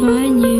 find you.